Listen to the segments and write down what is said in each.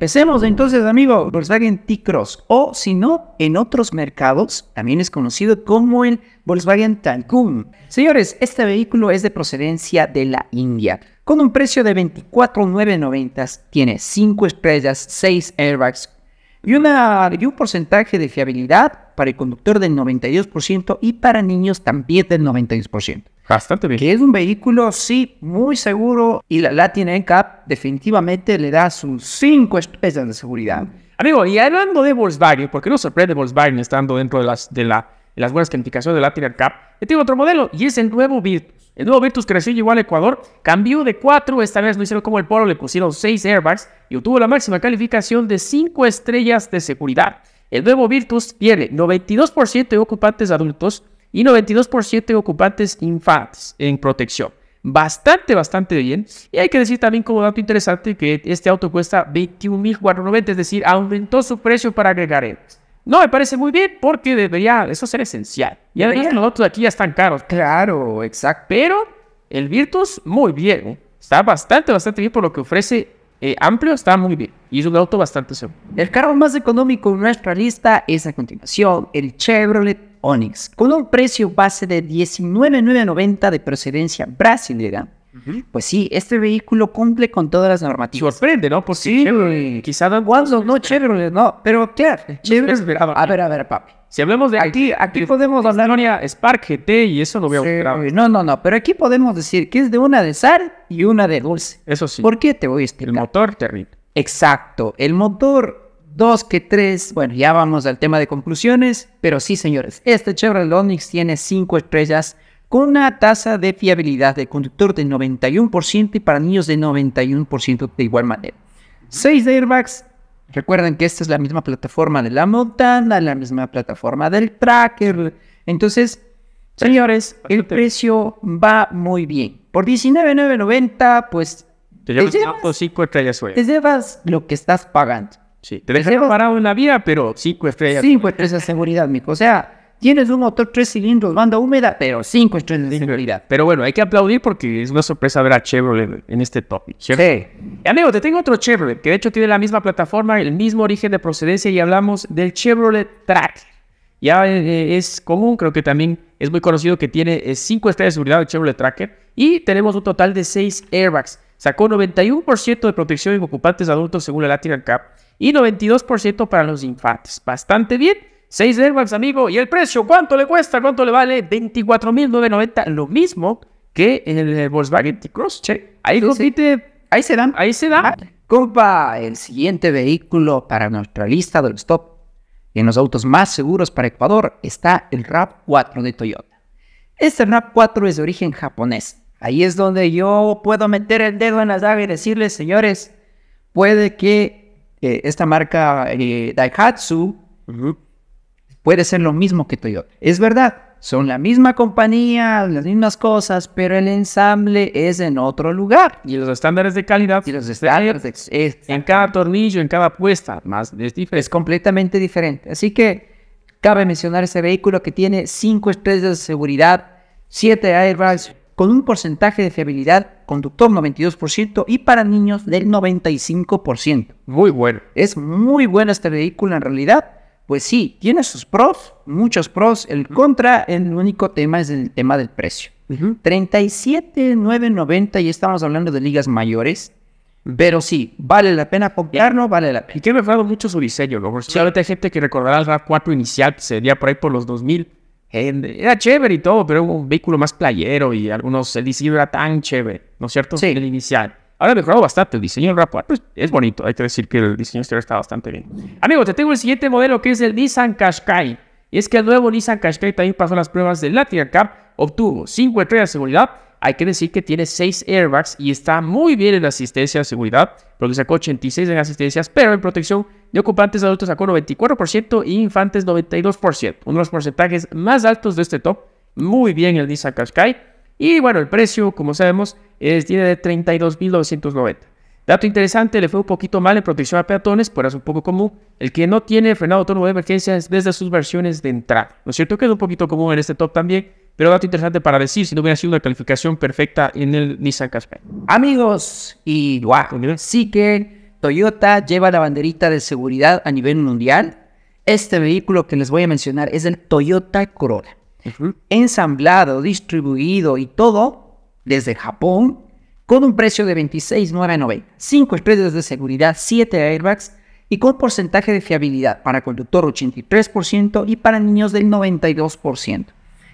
Empecemos entonces, amigo, Volkswagen T-Cross, o si no, en otros mercados también es conocido como el Volkswagen Taigun. Señores, este vehículo es de procedencia de la India. Con un precio de $24,990, tiene 5 estrellas, 6 airbags y un porcentaje de fiabilidad para el conductor del 92% y para niños también del 92%. Bastante bien. Que es un vehículo, sí, muy seguro, y la Latin NCAP definitivamente le da sus 5 estrellas de seguridad. Amigo, y hablando de Volkswagen, ¿por qué no sorprende Volkswagen estando dentro de las buenas calificaciones de Latin NCAP? Yo tengo otro modelo y es el nuevo Virtus. El nuevo Virtus creció y llegó al Ecuador, cambió de 4, esta vez no hicieron como el Polo, le pusieron 6 airbags y obtuvo la máxima calificación de 5 estrellas de seguridad. El nuevo Virtus tiene 92% de ocupantes adultos y 92% de ocupantes infantes en protección. Bastante bien. Y hay que decir también como dato interesante que este auto cuesta $21,490, es decir, aumentó su precio para agregar euros. No, me parece muy bien porque debería eso ser esencial. Ya los autos de aquí ya están caros. Claro, exacto. Pero el Virtus, muy bien, ¿eh? Está bastante bien por lo que ofrece. Amplio, está muy bien. Y es un auto bastante seguro. El carro más económico en nuestra lista es a continuación el Chevrolet Onix, con un precio base de $19,990 de procedencia brasilera. Pues sí, este vehículo cumple con todas las normativas. Sorprende, ¿no? Pues sí, quizás no Chevrolet, no, pero claro, Chevrolet. A ver, papi. Si hablemos de aquí podemos hablar de Spark GT y eso no voy a buscar. No, pero aquí podemos decir que es de una de sal y una de dulce. Eso sí. ¿Por qué te voy a explicar? El motor terrible. Exacto, el motor 2 que 3. Bueno, ya vamos al tema de conclusiones, pero sí, señores, este Chevrolet Onix tiene 5 estrellas con una tasa de fiabilidad del conductor del 91% y para niños del 91% de igual manera. 6 airbags. Recuerden que esta es la misma plataforma de la Montana, la misma plataforma del Tracker. Entonces, señores, el precio va muy bien. Por $19,990, pues... Te llevas un auto 5 estrellas. Te llevas lo que estás pagando. Sí, te dejan parado en la vía, pero 5 estrellas. 5 estrellas de seguridad, mijo. O sea, tienes un motor 3 cilindros, banda húmeda, pero 5 estrellas de seguridad. Pero bueno, hay que aplaudir porque es una sorpresa ver a Chevrolet en este topic, ¿cierto? Sí. Amigo, te tengo otro Chevrolet, que de hecho tiene la misma plataforma, el mismo origen de procedencia, y hablamos del Chevrolet Tracker. Ya es común, creo que también es muy conocido que tiene 5 estrellas de seguridad el Chevrolet Tracker, y tenemos un total de 6 airbags. Sacó 91% de protección en ocupantes adultos según la Latin NCAP y 92% para los infantes. Bastante bien. 6 airbags, amigo. ¿Y el precio? ¿Cuánto le cuesta? ¿Cuánto le vale? $24,990, lo mismo que en el Volkswagen T-Cross. Ahí compite... Ahí se dan. Ahí se dan. Compa, el siguiente vehículo para nuestra lista de los top y en los autos más seguros para Ecuador está el RAV4 de Toyota. Este RAV4 es de origen japonés. Ahí es donde yo puedo meter el dedo en la llaga y decirles, señores, puede que esta marca Daihatsu puede ser lo mismo que Toyota. Es verdad, son la misma compañía, las mismas cosas, pero el ensamble es en otro lugar. Y los estándares de calidad. Y los estándares en cada tornillo, en cada puesta, más es diferente. Es completamente diferente. Así que cabe mencionar ese vehículo que tiene 5 estrellas de seguridad, 7 airbags, con un porcentaje de fiabilidad, conductor 92% y para niños del 95%. Muy bueno. Es muy bueno este vehículo en realidad. Pues sí, tiene sus pros, muchos pros. El contra, el único tema es el tema del precio. $37,990 y estamos hablando de ligas mayores. Pero sí, vale la pena comprarlo, vale la pena. Y que me fue mucho su diseño, ¿no? Sí. Hay gente que recordará el RAV4 inicial, que sería por ahí por los 2000. Era chévere y todo, pero un vehículo más playero y algunos, el diseño era tan chévere, ¿no es cierto? Sí. El inicial. Ahora mejorado bastante el diseño del RAV4, pues es bonito, hay que decir que el diseño exterior está bastante bien. Amigo, te tengo el siguiente modelo que es el Nissan Qashqai. Y es que el nuevo Nissan Qashqai también pasó las pruebas del Latin NCAP, obtuvo 5 estrellas de seguridad, hay que decir que tiene 6 airbags y está muy bien en asistencia de seguridad, porque sacó 86 en asistencias, pero en protección de ocupantes adultos sacó 94% y infantes 92%, uno de los porcentajes más altos de este top. Muy bien el Nissan Qashqai. Y bueno, el precio, como sabemos, tiene de $32,990. Dato interesante, le fue un poquito mal en protección a peatones, pero es un poco común. El que no tiene frenado autónomo de emergencia es desde sus versiones de entrada. ¿No es cierto? Que es un poquito común en este top también, pero dato interesante para decir si no hubiera sido una calificación perfecta en el Nissan Qashqai. Amigos, y wow, sí que Toyota lleva la banderita de seguridad a nivel mundial. Este vehículo que les voy a mencionar es el Toyota Corona. Ensamblado, distribuido y todo desde Japón, con un precio de $26,990, 5 estrellas de seguridad, 7 airbags y con porcentaje de fiabilidad para conductor 83% y para niños del 92%.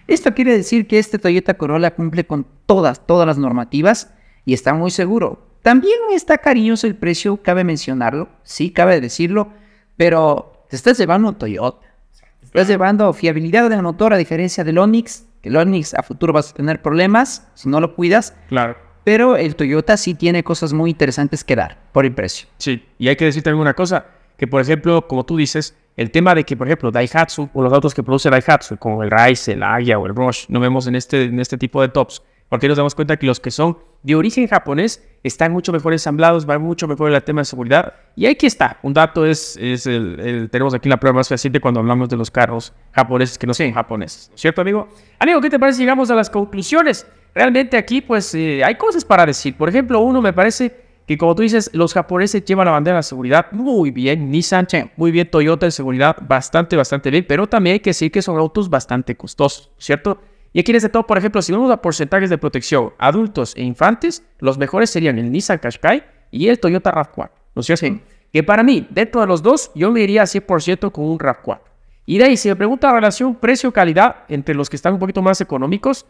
Esto quiere decir que este Toyota Corolla cumple con todas las normativas y está muy seguro. También está cariñoso el precio, cabe mencionarlo, sí, cabe decirlo, pero te estás llevando Toyota. Te estás llevando fiabilidad del motor a diferencia del Onix, que el Onix a futuro vas a tener problemas si no lo cuidas. Claro. Pero el Toyota sí tiene cosas muy interesantes que dar por el precio. Sí, y hay que decirte alguna cosa, que por ejemplo, como tú dices, el tema de que, por ejemplo, Daihatsu o los autos que produce Daihatsu, como el Ryze, el Aya o el Rush, no vemos en este tipo de tops. Porque nos damos cuenta que los que son de origen japonés están mucho mejor ensamblados, van mucho mejor el tema de seguridad. Y aquí está, un dato tenemos aquí la prueba más reciente cuando hablamos de los carros japoneses que no son japoneses. ¿Cierto, amigo? Amigo, ¿qué te parece si llegamos a las conclusiones? Realmente aquí, pues, hay cosas para decir. Por ejemplo, uno me parece que, como tú dices, los japoneses llevan la bandera de seguridad muy bien. Nissan, muy bien. Toyota en seguridad, bastante bien. Pero también hay que decir que son autos bastante costosos, ¿cierto? Y aquí desde todo, por ejemplo, si vamos a porcentajes de protección, adultos e infantes, los mejores serían el Nissan Qashqai y el Toyota RAV4, ¿no es cierto? Que para mí, dentro de los dos, yo me iría 100% con un RAV4. Y de ahí, si me pregunta la relación precio-calidad entre los que están un poquito más económicos,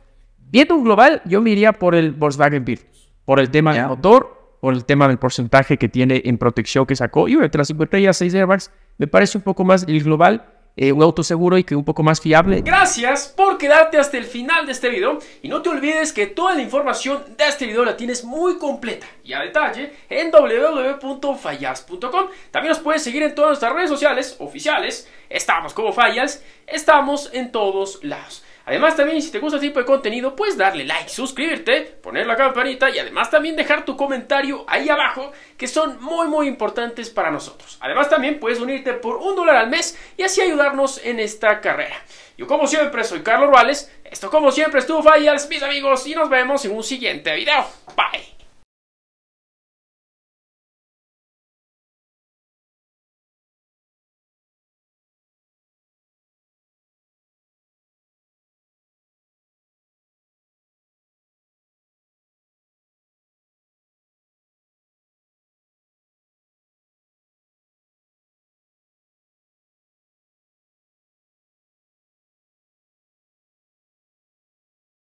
viendo un global, yo me iría por el Volkswagen Virtus, por el tema del motor, por el tema del porcentaje que tiene en protección que sacó. Y bueno, entre las 6 airbags, me parece un poco más el global. Un auto seguro y que un poco más fiable. Gracias por quedarte hasta el final de este video y no te olvides que toda la información de este video la tienes muy completa y a detalle en www.fayals.com. También nos puedes seguir en todas nuestras redes sociales oficiales, estamos como Fayals, estamos en todos lados. Además también, si te gusta este tipo de contenido, puedes darle like, suscribirte, poner la campanita y además también dejar tu comentario ahí abajo, que son muy importantes para nosotros. Además también puedes unirte por $1 al mes y así ayudarnos en esta carrera. Yo como siempre soy Carlos Vales, esto como siempre estuvo Fayals, mis amigos, y nos vemos en un siguiente video. Bye.